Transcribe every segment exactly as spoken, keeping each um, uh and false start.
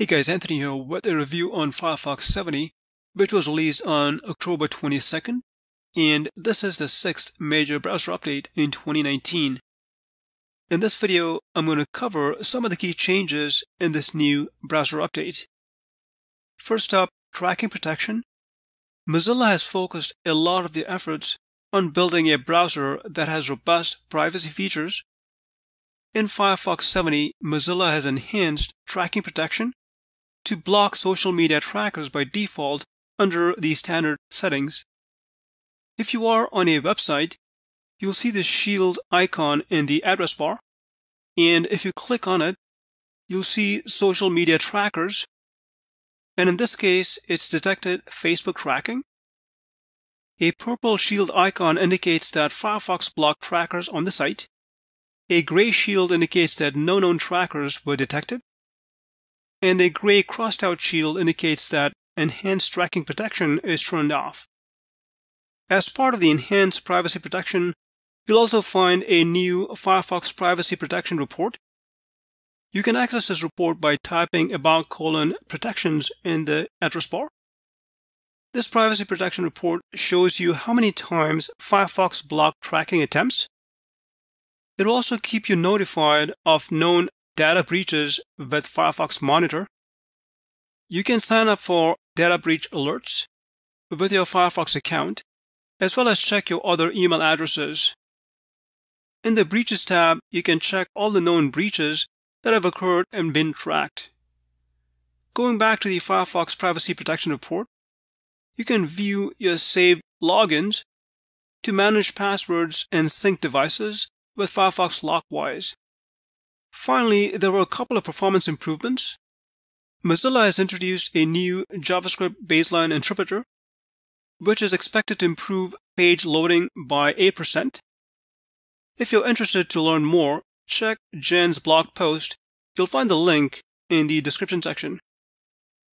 Hey guys, Anthony here with a review on Firefox seventy, which was released on October twenty-second, and this is the sixth major browser update in twenty nineteen. In this video, I'm going to cover some of the key changes in this new browser update. First up, tracking protection. Mozilla has focused a lot of the efforts on building a browser that has robust privacy features. In Firefox seventy, Mozilla has enhanced tracking protection to block social media trackers by default under the standard settings. If you are on a website, you'll see the shield icon in the address bar, and if you click on it, you'll see social media trackers, and in this case, it's detected Facebook tracking. A purple shield icon indicates that Firefox blocked trackers on the site. A gray shield indicates that no known trackers were detected, and a gray crossed-out shield indicates that Enhanced Tracking Protection is turned off. As part of the Enhanced Privacy Protection, you'll also find a new Firefox Privacy Protection Report. You can access this report by typing about colon protections in the address bar. This Privacy Protection Report shows you how many times Firefox blocked tracking attempts. It will also keep you notified of known data breaches with Firefox Monitor. You can sign up for data breach alerts with your Firefox account, as well as check your other email addresses. In the Breaches tab, you can check all the known breaches that have occurred and been tracked. Going back to the Firefox Privacy Protection Report, you can view your saved logins to manage passwords and sync devices with Firefox Lockwise. Finally, there were a couple of performance improvements. Mozilla has introduced a new JavaScript Baseline Interpreter, which is expected to improve page loading by eight percent. If you're interested to learn more, check Jen's blog post. You'll find the link in the description section.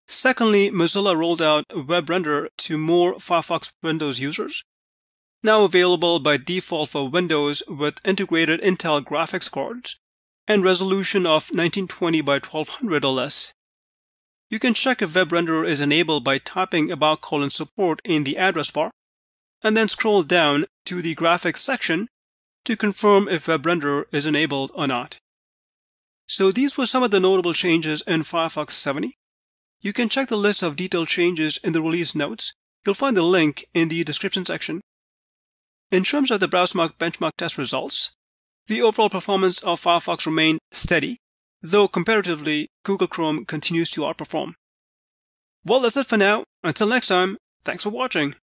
Secondly, Mozilla rolled out WebRender to more Firefox Windows users, now available by default for Windows with integrated Intel graphics cards and resolution of nineteen twenty by twelve hundred or less. You can check if WebRender is enabled by typing about colon support in the address bar, and then scroll down to the graphics section to confirm if WebRender is enabled or not. So these were some of the notable changes in Firefox seventy. You can check the list of detailed changes in the release notes. You'll find the link in the description section. In terms of the Browsermark benchmark test results, the overall performance of Firefox remained steady, though comparatively, Google Chrome continues to outperform. Well, that's it for now. Until next time, thanks for watching.